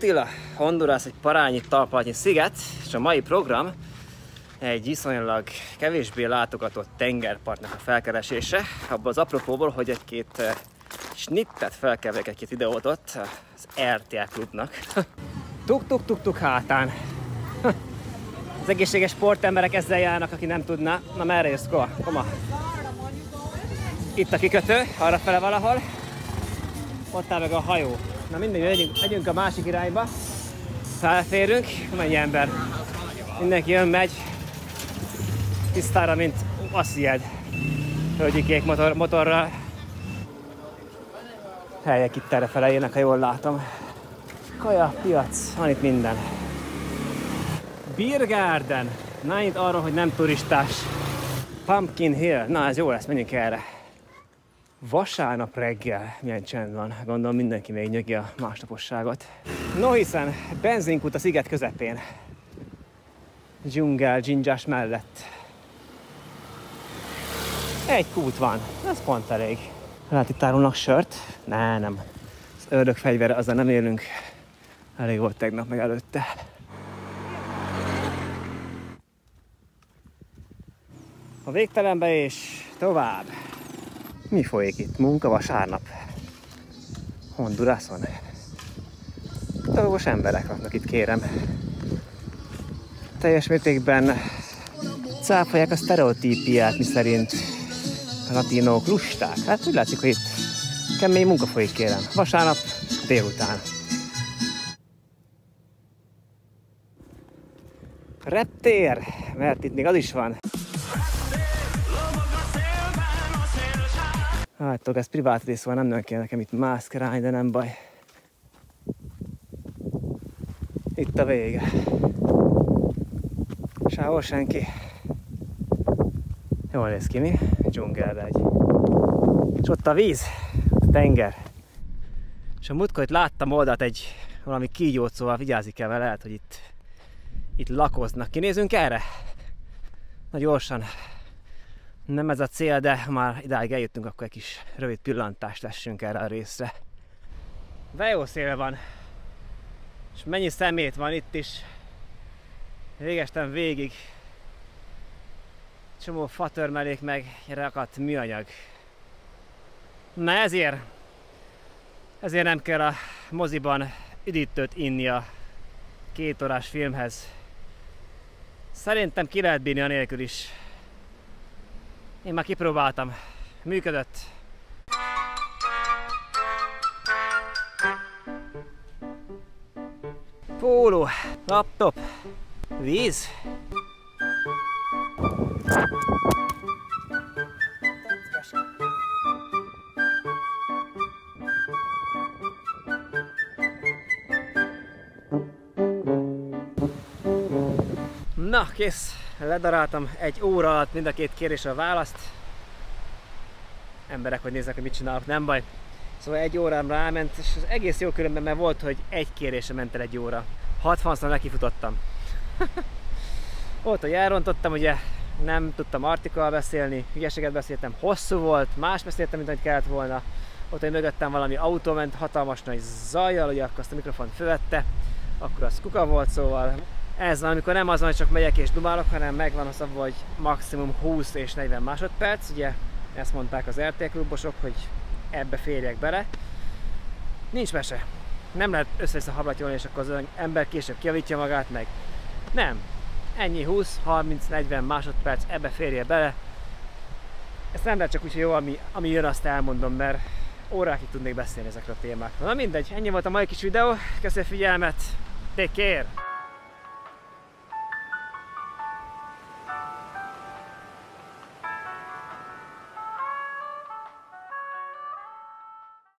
Utila, Honduras egy parányi talpaltnyi sziget, és a mai program egy viszonylag kevésbé látogatott tengerpartnak a felkeresése, abban az apropóból, hogy egy-két snittet felkeverek, egy-két videót ott az RTL Klubnak. Tuk-tuk-tuk-tuk hátán. Az egészséges sportemberek ezzel járnak, aki nem tudná. Na merre jössz, Koma? Itt a kikötő, arrafele valahol. Ott áll meg a hajó. Na mindegy, megyünk a másik irányba. Felférünk, mennyi ember. Mindenki jön, megy. Tisztára, mint azt ijed. Hölgyikék motorral. Helyek itt errefele jönnek, ha jól látom. Kaja, piac, van itt minden. Beer Garden. Na itt arra, hogy nem turistás. Pumpkin Hill. Na ez jó lesz, menjünk erre. Vasárnap reggel, milyen csend van. Gondolom mindenki még nyögi a másnaposságot. No hiszen, benzinkút a sziget közepén. Dzsungel, dzsindzsás mellett. Egy kút van, ez pont elég. Lehet itt árulnak sört? Nem. Az ördög fegyvere, azzal nem élünk. Elég volt tegnap meg előtte. A végtelenbe és tovább. Mi folyik itt? Munka vasárnap. Hondurason. Dolgos emberek vannak itt, kérem. Teljes mértékben cáfolják a sztereotípiát, miszerint a latinók lusták. Hát úgy látszik, hogy itt kemény munka folyik, kérem. Vasárnap délután. Reptér, mert itt még az is van. Hát, ez privát rész, szóval nem nő kell nekem itt mászkálni, de nem baj. Itt a vége. Sehol senki. Jól néz ki, mi? Dzsungelvágy. És ott a víz, a tenger. És a múltkor itt láttam oldalt egy valami kígyót, szóval vigyázni kell vele, lehet, hogy itt lakoznak. Kinézünk erre? Na gyorsan. Nem ez a cél, de már idáig eljöttünk, akkor egy kis rövid pillantást vessünk erre a részre. De jó szél van. És mennyi szemét van itt is. Végesten végig. Csomó fatörmelék meg rakadt műanyag. Na ezért nem kell a moziban üdítőt inni a 2 órás filmhez. Szerintem ki lehet bírni anélkül is. Én már kipróbáltam. Működött. Póló, laptop, víz. Na, kész. Ledaráltam 1 óra alatt mind a 2 kérésre a választ. Emberek, hogy nézzek, hogy mit csinálok, nem baj. Szóval 1 órám ráment, és az egész jó különben, mert volt, hogy 1 kérésre ment el 1 óra. 60-szor lekifutottam. Ott, hogy elrontottam, ugye nem tudtam artikkal beszélni, hülyeséget beszéltem, hosszú volt, más beszéltem, mint ahogy kellett volna. Ott, hogy mögöttem valami autó ment, hatalmas nagy zajjal, ugye akkor azt a mikrofont fölvette, akkor az kuka volt, szóval ez van, amikor nem az van, hogy csak megyek és dumálok, hanem megvan az abban, hogy maximum 20 és 40 másodperc. Ugye ezt mondták az RTL klubosok, hogy ebbe férjek bele. Nincs mese. Nem lehet össze-vissza hablatyolni, és akkor az ember később kijavítja magát meg. Nem. Ennyi 20-30-40 másodperc, ebbe férje bele. Ezt nem lehet csak úgy, hogy jó, ami jön, azt elmondom, mert órákig tudnék beszélni ezekről a témákról. Na mindegy, ennyi volt a mai kis videó. Köszönöm a figyelmet. Take care!